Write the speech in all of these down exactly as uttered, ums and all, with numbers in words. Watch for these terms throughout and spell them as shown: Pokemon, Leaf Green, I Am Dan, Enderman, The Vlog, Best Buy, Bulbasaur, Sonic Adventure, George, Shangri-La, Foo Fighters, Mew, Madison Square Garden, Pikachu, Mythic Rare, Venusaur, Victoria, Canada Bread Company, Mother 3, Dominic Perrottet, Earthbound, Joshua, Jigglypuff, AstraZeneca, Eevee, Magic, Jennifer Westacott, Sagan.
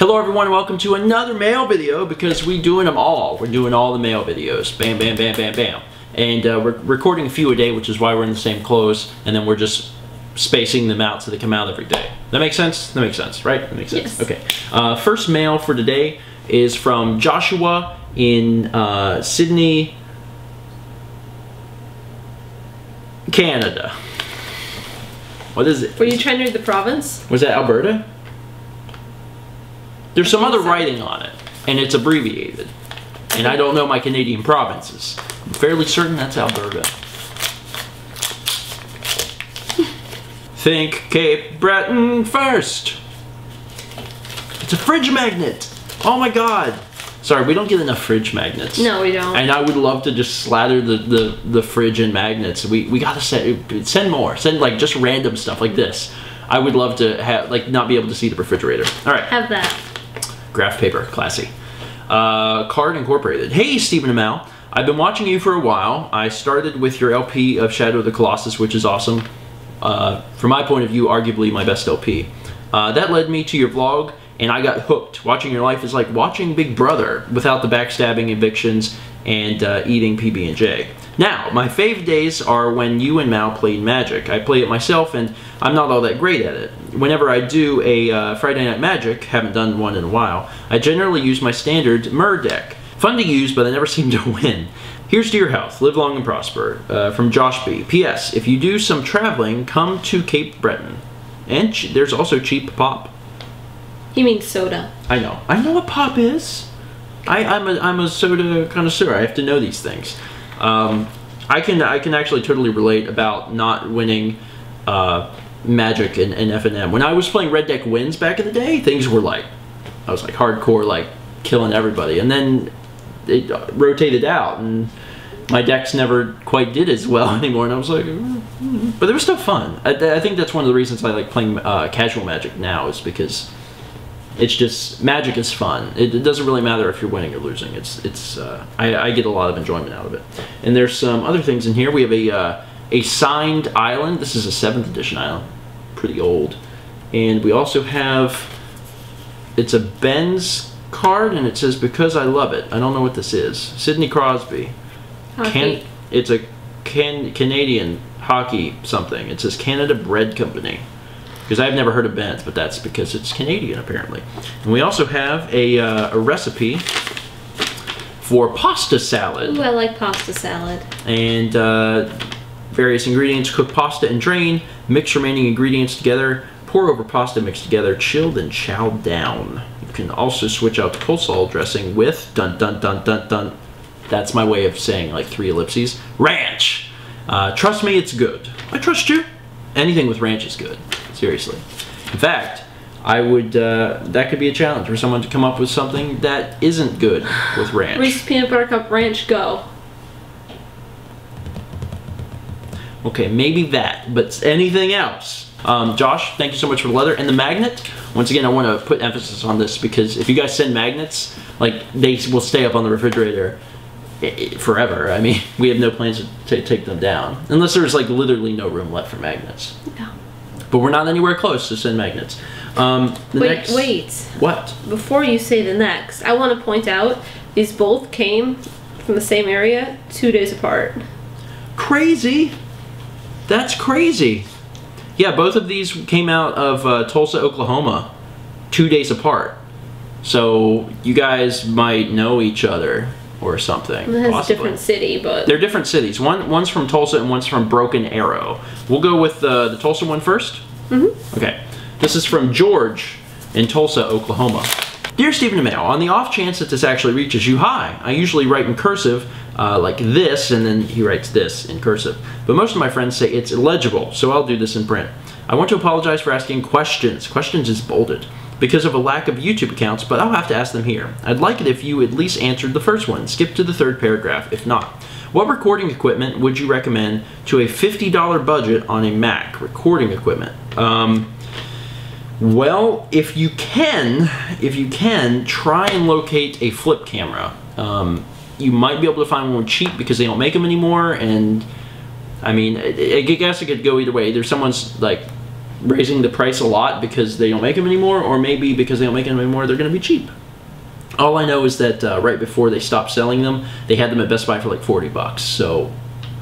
Hello everyone, welcome to another mail video because we're doing them all. We're doing all the mail videos. Bam, bam, bam, bam, bam. And uh, we're recording a few a day, which is why we're in the same clothes, and then we're just spacing them out so they come out every day. That makes sense? That makes sense, right? That makes sense. Yes. Okay. Uh, first mail for today is from Joshua in uh, Sydney, Canada. What is it? Were you trying to read the province? Was that Alberta? There's some other writing on it, and it's abbreviated. And I don't know my Canadian provinces. I'm fairly certain that's Alberta. Think Cape Breton first. It's a fridge magnet. Oh my god. Sorry, we don't get enough fridge magnets. No, we don't. And I would love to just slather the, the, the fridge in magnets. We, we gotta send, send more. Send like just random stuff like this. I would love to have, like, not be able to see the refrigerator. All right. Have that. Graph paper, classy. Uh, Card Incorporated. Hey, Stephen Amell. I've been watching you for a while. I started with your L P of Shadow of the Colossus, which is awesome. Uh, from my point of view, arguably my best L P. Uh, that led me to your vlog, and I got hooked. Watching your life is like watching Big Brother without the backstabbing, evictions, and uh, eating P B and J. Now, my fave days are when you and Mal played Magic. I play it myself, and I'm not all that great at it. Whenever I do a uh, Friday Night Magic, haven't done one in a while, I generally use my standard Mer deck. Fun to use, but I never seem to win. Here's to your health. Live long and prosper. Uh, from Josh B. P S If you do some traveling, come to Cape Breton. And ch there's also cheap pop. He means soda. I know. I know what pop is. I, I'm a I'm a soda connoisseur. I have to know these things. Um, I can I can actually totally relate about not winning uh, Magic and, and F N M. When I was playing Red Deck Wins back in the day, things were like I was like hardcore, like killing everybody, and then it rotated out, and my decks never quite did as well anymore. And I was like, mm-hmm. But it was still fun. I, I think that's one of the reasons I like playing uh, casual Magic now is because. It's just, Magic is fun. It, it doesn't really matter if you're winning or losing. It's, it's. Uh, I, I get a lot of enjoyment out of it. And there's some other things in here. We have a, uh, a signed Island. This is a seventh edition Island. Pretty old. And we also have, it's a Ben's card, and it says, Because I Love It. I don't know what this is. Sidney Crosby. Hockey. Can, it's a can, Canadian hockey something. It says Canada Bread Company. Because I've never heard of Ben's, but that's because it's Canadian, apparently. And we also have a, uh, a recipe for pasta salad. Ooh, I like pasta salad. And uh, various ingredients. Cook pasta and drain. Mix remaining ingredients together. Pour over pasta mixed together. Chilled and chowed down. You can also switch out the coleslaw dressing with dun dun dun dun dun. That's my way of saying like three ellipses. Ranch! Uh, trust me, it's good. I trust you. Anything with ranch is good. Seriously. In fact, I would, uh, that could be a challenge for someone to come up with something that isn't good with ranch. Reese's Peanut Butter Cup Ranch, go. Okay, maybe that, but anything else. Um, Josh, thank you so much for the leather and the magnet. Once again, I want to put emphasis on this because if you guys send magnets, like, they will stay up on the refrigerator forever. I mean, we have no plans to take them down. Unless there's, like, literally no room left for magnets. No. But we're not anywhere close to send magnets. Um, the wait, next... wait. What? Before you say the next, I want to point out these both came from the same area two days apart. Crazy. That's crazy. Yeah, both of these came out of uh, Tulsa, Oklahoma, two days apart. So you guys might know each other or something. That's a different city, but... They're different cities. One, one's from Tulsa and one's from Broken Arrow. We'll go with uh, the Tulsa one first? Mm-hmm. Okay. This is from George in Tulsa, Oklahoma. Dear Stephen Amell, on the off chance that this actually reaches you, hi. I usually write in cursive, uh, like this, and then he writes this in cursive. But most of my friends say it's illegible, so I'll do this in print. I want to apologize for asking questions. Questions is bolded. Because of a lack of YouTube accounts, but I'll have to ask them here. I'd like it if you at least answered the first one. Skip to the third paragraph, if not. What recording equipment would you recommend to a fifty dollar budget on a Mac? Recording equipment. Um, well, if you can, if you can, try and locate a flip camera. Um, you might be able to find one cheap because they don't make them anymore, and I mean, I guess it could go either way. There's someone's like raising the price a lot because they don't make them anymore, or maybe because they don't make them anymore, they're going to be cheap. All I know is that uh, right before they stopped selling them, they had them at Best Buy for like forty bucks. So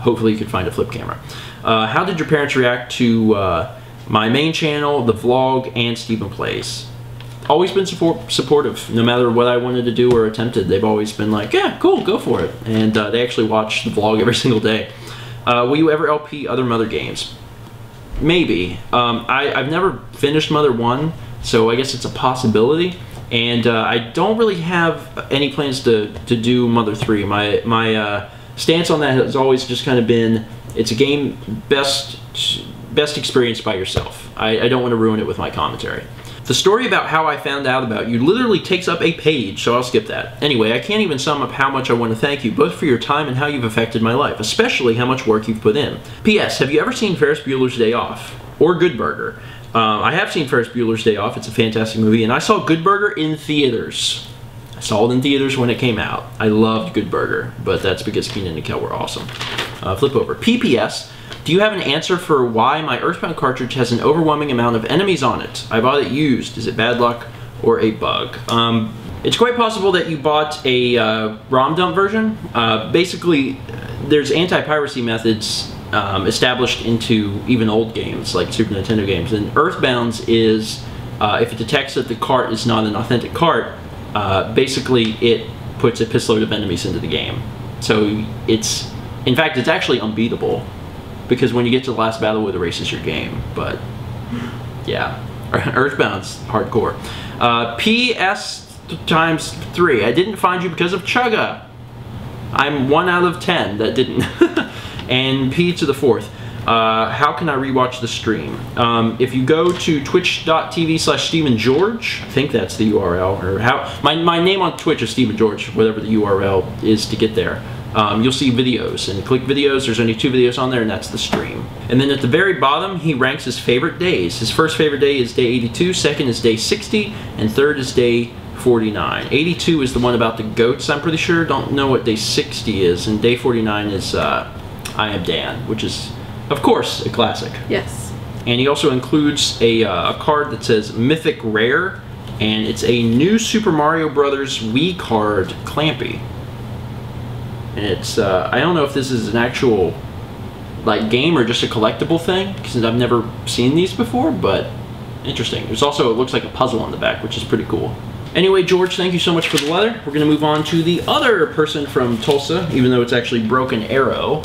hopefully you can find a flip camera. Uh, how did your parents react to uh, my main channel, The Vlog, and Stephen Plays? Always been support supportive, no matter what I wanted to do or attempted. They've always been like, yeah, cool, go for it. And uh, they actually watch The Vlog every single day. Uh, will you ever L P other Mother games? Maybe. Um, I, I've never finished Mother one, so I guess it's a possibility. And uh, I don't really have any plans to, to do Mother three. My, my uh, stance on that has always just kind of been, it's a game best, best experienced by yourself. I, I don't want to ruin it with my commentary. The story about how I found out about you literally takes up a page, so I'll skip that. Anyway, I can't even sum up how much I want to thank you, both for your time and how you've affected my life, especially how much work you've put in. P S. Have you ever seen Ferris Bueller's Day Off? Or Good Burger? Uh, I have seen Ferris Bueller's Day Off. It's a fantastic movie, and I saw Good Burger in theaters. I saw it in theaters when it came out. I loved Good Burger, but that's because Keenan and Kel were awesome. Uh, flip over. P P S. Do you have an answer for why my Earthbound cartridge has an overwhelming amount of enemies on it? I bought it used. Is it bad luck or a bug? Um, it's quite possible that you bought a uh, ROM dump version. Uh, basically, there's anti-piracy methods um, established into even old games, like Super Nintendo games. And Earthbound's is, uh, if it detects that the cart is not an authentic cart, uh, basically it puts a pissload of enemies into the game. So it's, in fact, it's actually unbeatable, because when you get to the last battle, it erases your game. But yeah, Earthbound's hardcore. Uh, P S times three, I didn't find you because of Chugga. I'm one out of ten that didn't. And P to the fourth, uh, how can I rewatch the stream? Um, if you go to twitch dot T V slash Stephen George, I think that's the U R L, or how, my, my name on Twitch is Stephen George, whatever the U R L is to get there. Um, you'll see videos, and click videos. There's only two videos on there, and that's the stream. And then at the very bottom, he ranks his favorite days. His first favorite day is day eighty-two, second is day sixty, and third is day forty-nine. eighty-two is the one about the goats, I'm pretty sure. Don't know what day sixty is, and day forty-nine is uh, I Am Dan, which is, of course, a classic. Yes. And he also includes a, uh, a card that says Mythic Rare, and it's a new Super Mario Brothers Wii card, Clampy. And it's, uh, I don't know if this is an actual, like, game or just a collectible thing, because I've never seen these before, but interesting. There's also, it looks like a puzzle on the back, which is pretty cool. Anyway, George, thank you so much for the letter. We're going to move on to the other person from Tulsa, even though it's actually Broken Arrow.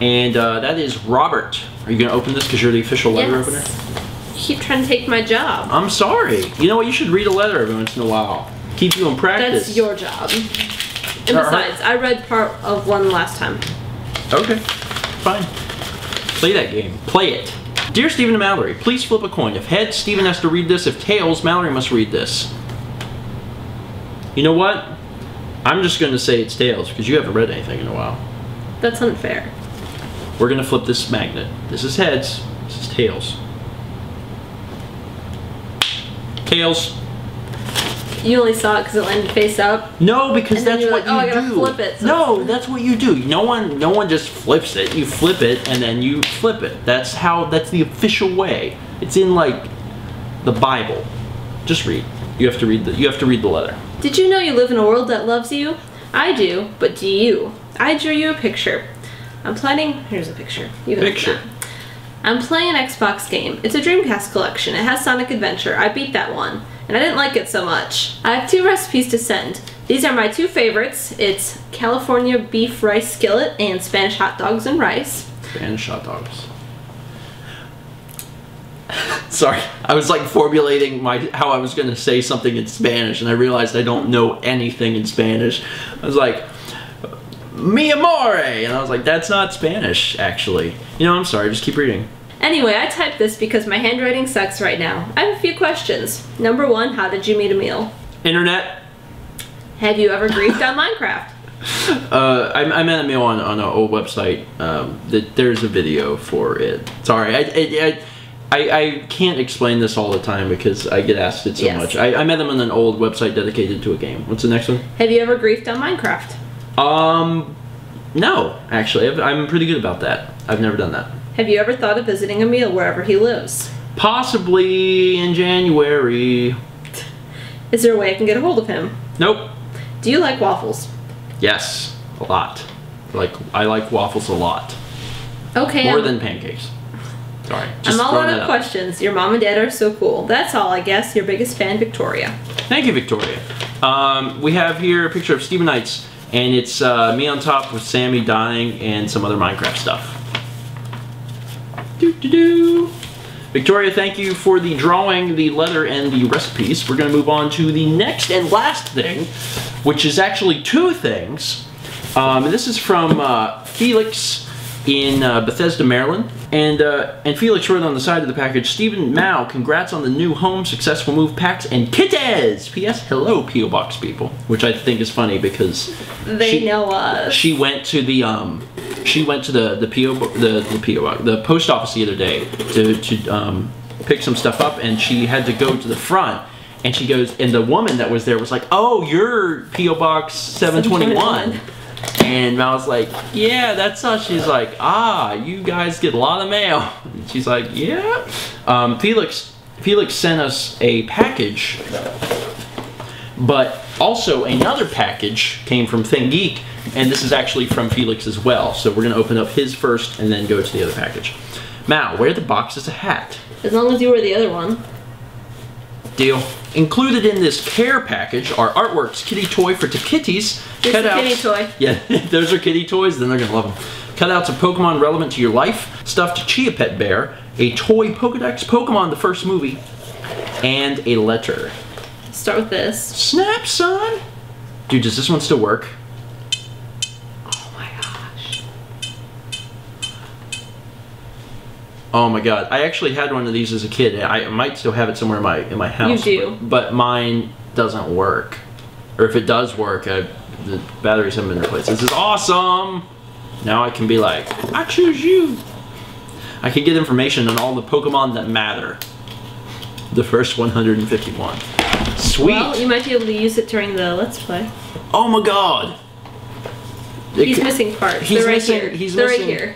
And uh, that is Robert. Are you going to open this because you're the official letter yes. opener? You keep trying to take my job. I'm sorry. You know what? You should read a letter every once in a while. Keep you in practice. That's your job. And besides, I read part of one last time. Okay, fine. Play that game. Play it. Dear Stephen and Mallory, please flip a coin. If heads, Stephen has to read this. If tails, Mallory must read this. You know what? I'm just going to say it's tails, because you haven't read anything in a while. That's unfair. We're going to flip this magnet. This is heads. This is tails. Tails. You only saw it because it landed face up. No, because that's what like, oh, you I gotta do. Flip it, so no, that's what you do. No one, no one just flips it. You flip it and then you flip it. That's how. That's the official way. It's in like the Bible. Just read. You have to read the. You have to read the letter. Did you know you live in a world that loves you? I do, but do you? I drew you a picture. I'm planning. Here's a picture. You can picture. I'm playing an Xbox game. It's a Dreamcast collection. It has Sonic Adventure. I beat that one. And I didn't like it so much. I have two recipes to send. These are my two favorites. It's California beef rice skillet and Spanish hot dogs and rice. Spanish hot dogs. Sorry, I was like formulating my how I was going to say something in Spanish, and I realized I don't know anything in Spanish. I was like, mi amore, and I was like, that's not Spanish, actually. You know, I'm sorry, just keep reading. Anyway, I typed this because my handwriting sucks right now. I have a few questions. Number one, how did you meet Emil? Internet. Have you ever griefed on Minecraft? Uh, I, I met Emil on, on an old website. Um, that there's a video for it. Sorry, I I, I I can't explain this all the time because I get asked it so yes. much. I, I met him on an old website dedicated to a game. What's the next one? Have you ever griefed on Minecraft? Um, no, actually. I've, I'm pretty good about that. I've never done that. Have you ever thought of visiting Emil wherever he lives? Possibly in January. Is there a way I can get a hold of him? Nope. Do you like waffles? Yes, a lot. Like I like waffles a lot. Okay. More I'm, than pancakes. Sorry. Just I'm all out of questions. Your mom and dad are so cool. That's all, I guess. Your biggest fan, Victoria. Thank you, Victoria. Um, we have here a picture of Stephen Knight's, and it's uh, me on top with Sammy dying and some other Minecraft stuff. Doo doo doo. Victoria, thank you for the drawing, the leather, and the recipes. We're going to move on to the next and last thing, which is actually two things. Um, and this is from uh, Felix in uh, Bethesda, Maryland. And uh, and Felix wrote on the side of the package, Stephen Mal, congrats on the new home, successful move, packs, and kittens! P S. Hello, P O. Box people. Which I think is funny because... They she, know us. She went to the... Um, She went to the the P O the the P O the post office the other day to to um, pick some stuff up, and she had to go to the front, and she goes, and the woman that was there was like, "Oh, you're P O Box seven twenty-one," and I was like, "Yeah, that's us." She's like, "Ah, you guys get a lot of mail." And she's like, "Yeah." Um, Felix Felix sent us a package, but also another package came from Thing Geek. And this is actually from Felix as well, so we're going to open up his first and then go to the other package. Mal, wear the box as a hat. As long as you wear the other one. Deal. Included in this care package are artworks, kitty toy for to kitties, this cutouts. Kitty toy. Yeah, if those are kitty toys, then they're going to love them. Cutouts of Pokemon relevant to your life, stuffed Chia Pet bear, a toy Pokedex, Pokemon the first movie, and a letter. Start with this. Snap, son! Dude, does this one still work? Oh my god! I actually had one of these as a kid. And I might still have it somewhere in my in my house. You do, but, but mine doesn't work. Or if it does work, I, the batteries haven't been replaced. This is awesome. Now I can be like, I choose you. I can get information on all the Pokemon that matter. The first one hundred fifty-one. Sweet. Well, you might be able to use it during the Let's Play. Oh my god. He's it, missing parts. He's They're missing, right here. He's They're missing. Right here.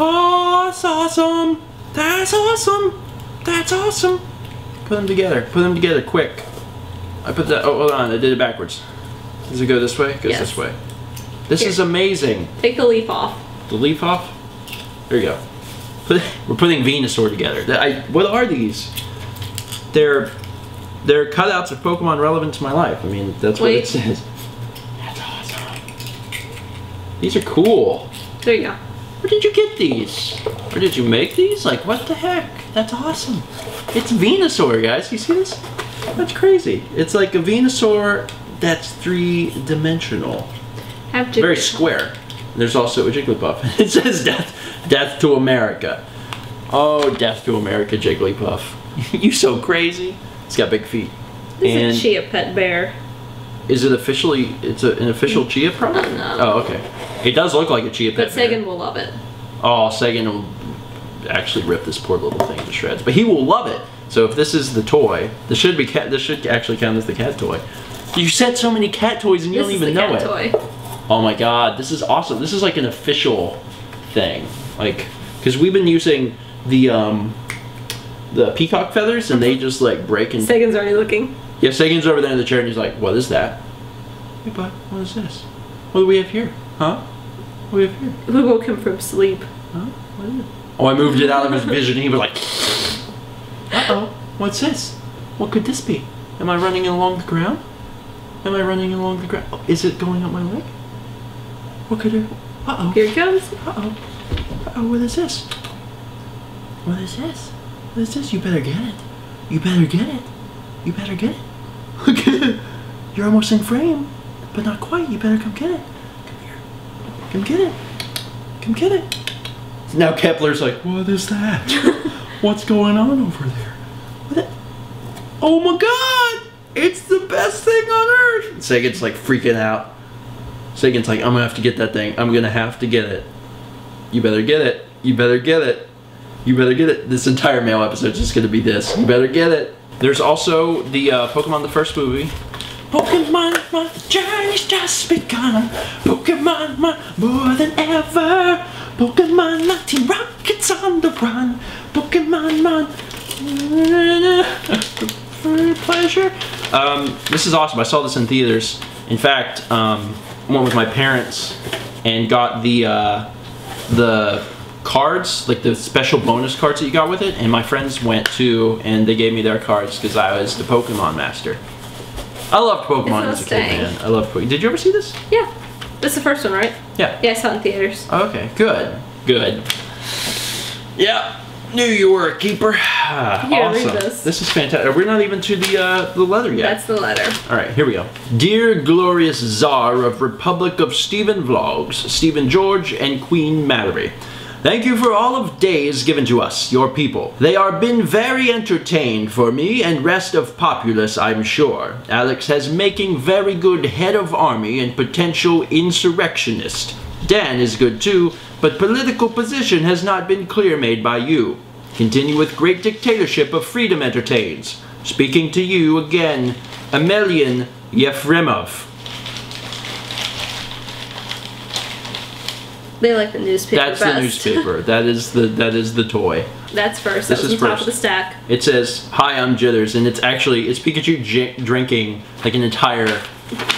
Oh, that's awesome! That's awesome! That's awesome! Put them together. Put them together, quick. I put that. Oh, hold on. I did it backwards. Does it go this way? It goes yes. this way. This Here. is amazing. Take the leaf off. The leaf off? There you go. Put, we're putting Venusaur together. I, what are these? They're they're cutouts of Pokemon relevant to my life. I mean, that's Wait. what it says. That's awesome. These are cool. There you go. Where did you get these? Or did you make these? Like, what the heck? That's awesome. It's Venusaur, guys. You see this? That's crazy. It's like a Venusaur that's three-dimensional. Very square. And there's also a Jigglypuff. It says death, death to America. Oh, death to America, Jigglypuff. You so crazy. It's got big feet. This is a Chia Pet bear. Is it officially, it's a, an official Chia product? No. Oh, okay. It does look like a Chia Pet. But Sagan bear. will love it. Oh, Sagan will actually rip this poor little thing to shreds. But he will love it. So if this is the toy, this should be cat, this should actually count as the cat toy. You said so many cat toys and you this don't even know it. This is the cat toy. Oh my god, this is awesome. This is like an official thing. Like, because we've been using the, um, the peacock feathers and they just like break and... Sagan's already looking. Yeah, Sagan's over there in the chair and he's like, what is that? Hey, bud, what is this? What do we have here? Huh? What do we have here? We woke him from sleep. Huh? What is it? Oh, I moved it out of his vision and he was like, uh-oh, what's this? What could this be? Am I running along the ground? Am I running along the ground? Oh, is it going up my leg? What could it? Uh-oh. Here it comes. Uh-oh. Uh-oh, what is this? What is this? What is this? You better get it. You better get it. You better get it. Look at it. You're almost in frame, but not quite. You better come get it. Come here. Come get it. Come get it. Now Kepler's like, what is that? What's going on over there? What the oh my god! It's the best thing on earth! Sagan's like freaking out. Sagan's like, I'm gonna have to get that thing. I'm gonna have to get it. You better get it. You better get it. You better get it. This entire mail episode is just gonna be this. You better get it. There's also the uh, Pokemon the first movie. Pokemon, my journey's just begun. Pokemon, my more than ever. Pokemon, my team rockets on the run. Pokemon, my for pleasure. Um, this is awesome. I saw this in theaters. In fact, um, I went with my parents and got the uh, the cards, like the special bonus cards that you got with it. And my friends went too, and they gave me their cards because I was the Pokemon master. I loved Pokemon as a kid, man. I loved Pokemon. Did you ever see this? Yeah. That's the first one, right? Yeah. Yeah, I saw it in theaters. Oh, okay. Good. Good. Yeah. Knew you were a keeper. Ah, yeah, awesome. Read this. This is fantastic. We're not even to the uh, the letter yet. That's the letter. All right, here we go. Dear glorious czar of Republic of Stephen Vlogs, Stephen George and Queen Mallory. Thank you for all of days given to us, your people. They are been very entertained for me and rest of populace, I'm sure. Alex has making very good head of army and potential insurrectionist. Dan is good too, but political position has not been clear made by you. Continue with great dictatorship of freedom entertains. Speaking to you again, Emelian Yefremov. They like the newspaper That's best. The newspaper. That is the that is the toy. That's first. That's the top first. Of the stack. It says, "Hi, I'm Jitters," and it's actually it's Pikachu j drinking like an entire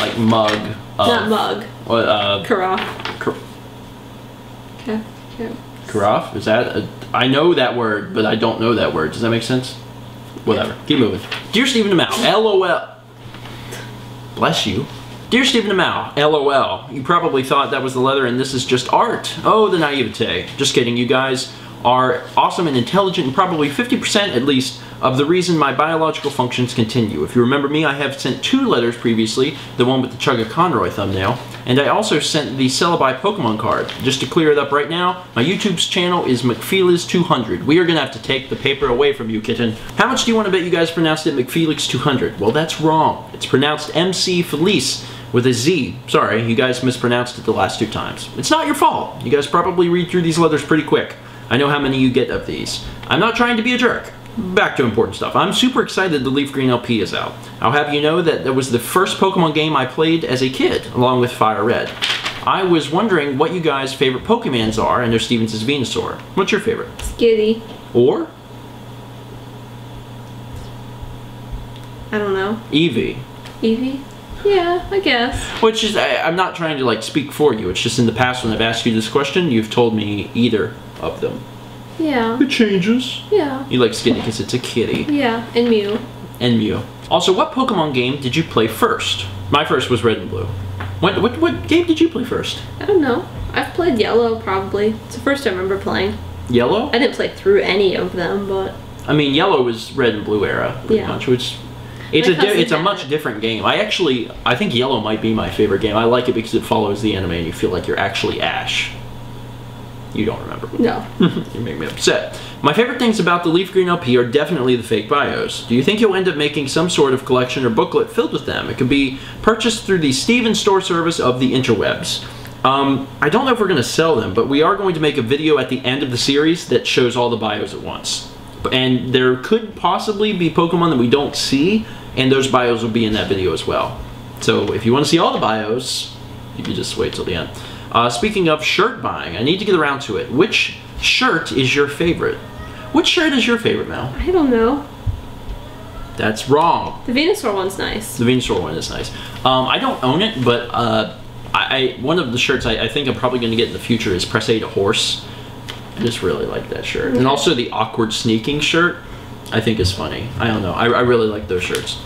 like mug. Of, Not mug. Uh, Carafe. Car okay. Yeah. Carafe? Is that? A, I know that word, but I don't know that word. Does that make sense? Whatever. Yeah. Keep moving. Dear Stephen Amell, L O L. Bless you. Dear Stephen Amell, L O L, you probably thought that was the leather and this is just art. Oh, the naivete. Just kidding, you guys are awesome and intelligent and probably fifty percent at least of the reason my biological functions continue. If you remember me, I have sent two letters previously, the one with the Chugga-Conroy thumbnail, and I also sent the Celebi Pokemon card. Just to clear it up right now, my YouTube's channel is McFeliz two hundred. We are gonna have to take the paper away from you, kitten. How much do you wanna bet you guys pronounced it McFeliz two hundred? Well, that's wrong. It's pronounced MCFeliz. With a Z. Sorry, you guys mispronounced it the last two times. It's not your fault. You guys probably read through these letters pretty quick. I know how many you get of these. I'm not trying to be a jerk. Back to important stuff. I'm super excited the Leaf Green L P is out. I'll have you know that that was the first Pokemon game I played as a kid, along with Fire Red. I was wondering what you guys' favorite Pokemons are. I know Steven's is Venusaur. What's your favorite? Skitty. Or? I don't know. Eevee. Eevee? Yeah, I guess. Which is, I, I'm not trying to like speak for you, it's just in the past when I've asked you this question, you've told me either of them. Yeah. It changes. Yeah. You like Skitty because it's a kitty. Yeah, and Mew. And Mew. Also, what Pokemon game did you play first? My first was Red and Blue. What, what, what game did you play first? I don't know. I've played Yellow, probably. It's the first I remember playing. Yellow? I didn't play through any of them, but... I mean, Yellow was Red and Blue era, pretty yeah. much, which... It's a it's a much different game. I actually I think Yellow might be my favorite game. I like it because it follows the anime and you feel like you're actually Ash. You don't remember. No. You make me upset. My favorite things about the Leaf Green L P are definitely the fake bios. Do you think you'll end up making some sort of collection or booklet filled with them? It can be purchased through the Stephen store service of the interwebs. Um, I don't know if we're going to sell them, but we are going to make a video at the end of the series that shows all the bios at once. And there could possibly be Pokemon that we don't see, and those bios will be in that video as well. So if you want to see all the bios, you can just wait till the end. Uh, speaking of shirt buying, I need to get around to it. Which shirt is your favorite? Which shirt is your favorite, Mal? I don't know. That's wrong. The Venusaur one's nice. The Venusaur one is nice. Um, I don't own it, but uh, I, I one of the shirts I, I think I'm probably going to get in the future is Press A to Horse. I just really like that shirt. Okay. And also the awkward sneaking shirt. I think it's funny. I don't know. I, I really like those shirts.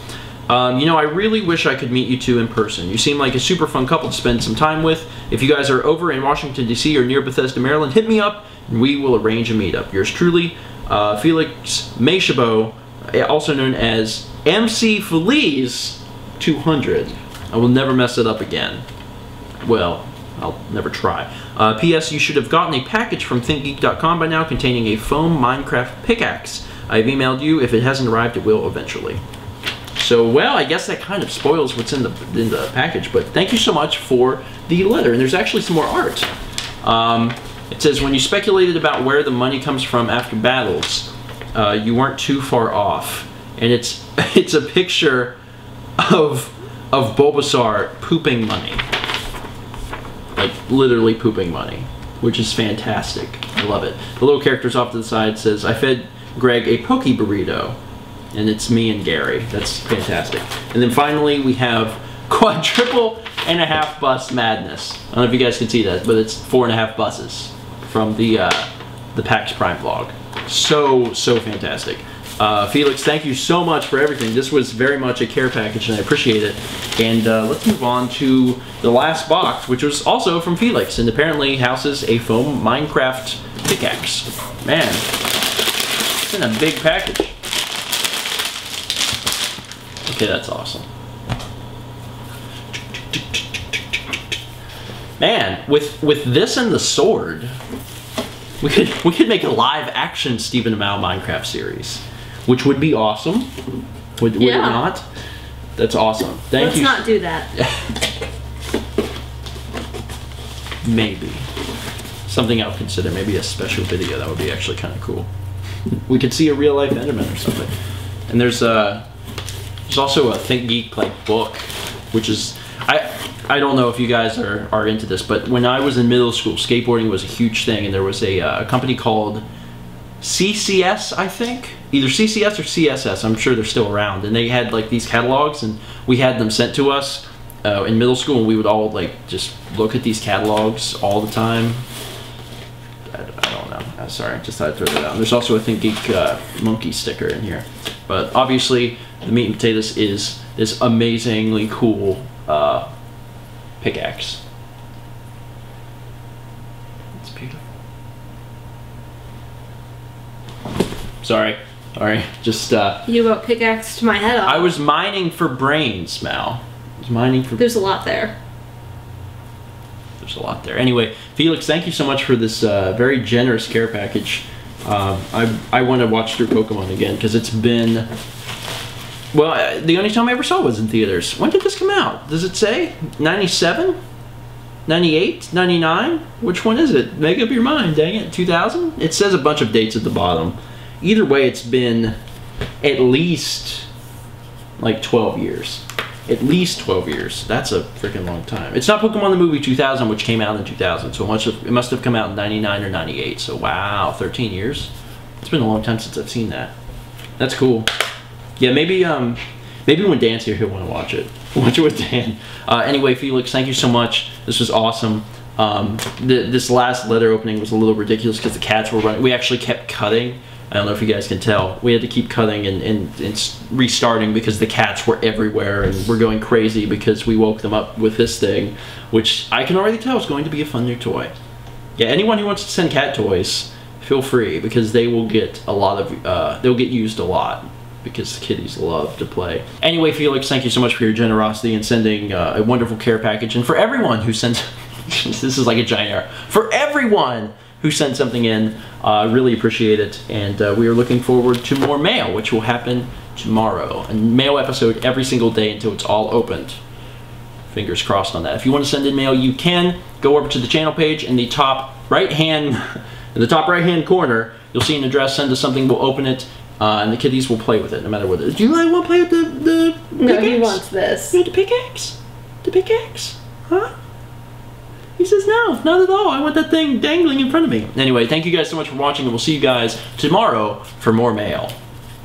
Um, you know, I really wish I could meet you two in person. You seem like a super fun couple to spend some time with. If you guys are over in Washington, D C or near Bethesda, Maryland, hit me up and we will arrange a meetup. Yours truly, uh, Felix Mayshabo, also known as MCFeliz two hundred. I will never mess it up again. Well, I'll never try. Uh, P S You should have gotten a package from Think Geek dot com by now containing a foam Minecraft pickaxe. I've emailed you. If it hasn't arrived, it will eventually. So, well, I guess that kind of spoils what's in the in the package, but thank you so much for the letter. And there's actually some more art. Um, it says, when you speculated about where the money comes from after battles, uh, you weren't too far off. And it's it's a picture of, of Bulbasaur pooping money. Like, literally pooping money, which is fantastic. I love it. The little character's off to the side says, I fed... Greg a Poke Burrito. And it's me and Gary. That's fantastic. And then finally we have quadruple and a half bus madness. I don't know if you guys can see that, but it's four and a half buses from the uh, the PAX Prime vlog. So, so fantastic. Uh, Felix, thank you so much for everything. This was very much a care package and I appreciate it. And uh, let's move on to the last box, which was also from Felix and apparently houses a foam Minecraft pickaxe. Man, it's in a big package. Okay, that's awesome. Man, with, with this and the sword, we could, we could make a live action Stephen Amell Minecraft series. Which would be awesome, would, would yeah. it not? That's awesome. Thank Let's you. Let's not do that. Maybe. Something I'll consider, maybe a special video. That would be actually kind of cool. We could see a real life Enderman or something. And there's a, there's also a Think Geek like book, which is, I I don't know if you guys are, are into this, but when I was in middle school, skateboarding was a huge thing, and there was a, uh, a company called C C S, I think? Either C C S or C S S, I'm sure they're still around, and they had like these catalogs, and we had them sent to us uh, in middle school, and we would all like just look at these catalogs all the time. I, I don't know. I'm sorry, I just thought I'd throw that out. And there's also a Think Geek uh, monkey sticker in here. But obviously, the meat and potatoes is this amazingly cool uh, pickaxe. It's beautiful. Sorry, sorry, just uh... You about pickaxed my head off. I was mining for brains, Mal. I was mining for... There's a lot there. There's a lot there. Anyway, Felix, thank you so much for this uh, very generous care package. Uh, I, I want to watch through Pokemon again, because it's been... Well, the only time I ever saw it was in theaters. When did this come out? Does it say? ninety-seven? ninety-eight? ninety-nine? Which one is it? Make up your mind, dang it. two thousand? It says a bunch of dates at the bottom. Either way, it's been at least like twelve years. At least twelve years. That's a freaking long time. It's not Pokemon the Movie two thousand, which came out in two thousand, so it must have, it must have come out in ninety-nine or ninety-eight. So wow, thirteen years. It's been a long time since I've seen that. That's cool. Yeah, maybe um, maybe when Dan's here, he'll want to watch it. Watch it with Dan. Uh, anyway, Felix, thank you so much. This was awesome. Um, th this last letter opening was a little ridiculous because the cats were running. We actually kept cutting. I don't know if you guys can tell. We had to keep cutting and, and, and restarting because the cats were everywhere and we're going crazy because we woke them up with this thing, which I can already tell is going to be a fun new toy. Yeah, anyone who wants to send cat toys, feel free because they will get a lot of, uh, they'll get used a lot. Because the kitties love to play. Anyway, Felix, thank you so much for your generosity and sending uh, a wonderful care package. And for everyone who sends, this is like a giant error. For everyone who sent something in, I uh, really appreciate it. And uh, we are looking forward to more mail, which will happen tomorrow. A mail episode every single day until it's all opened. Fingers crossed on that. If you want to send in mail, you can go over to the channel page in the top right hand, in the top right hand corner, you'll see an address, send us something, we'll open it. Uh, and the kiddies will play with it, no matter what it is. Do you really want to play with the, the no, pickaxe? No, he wants this. You know, the pickaxe? The pickaxe? Huh? He says, no, not at all. I want that thing dangling in front of me. Anyway, thank you guys so much for watching, and we'll see you guys tomorrow for more mail.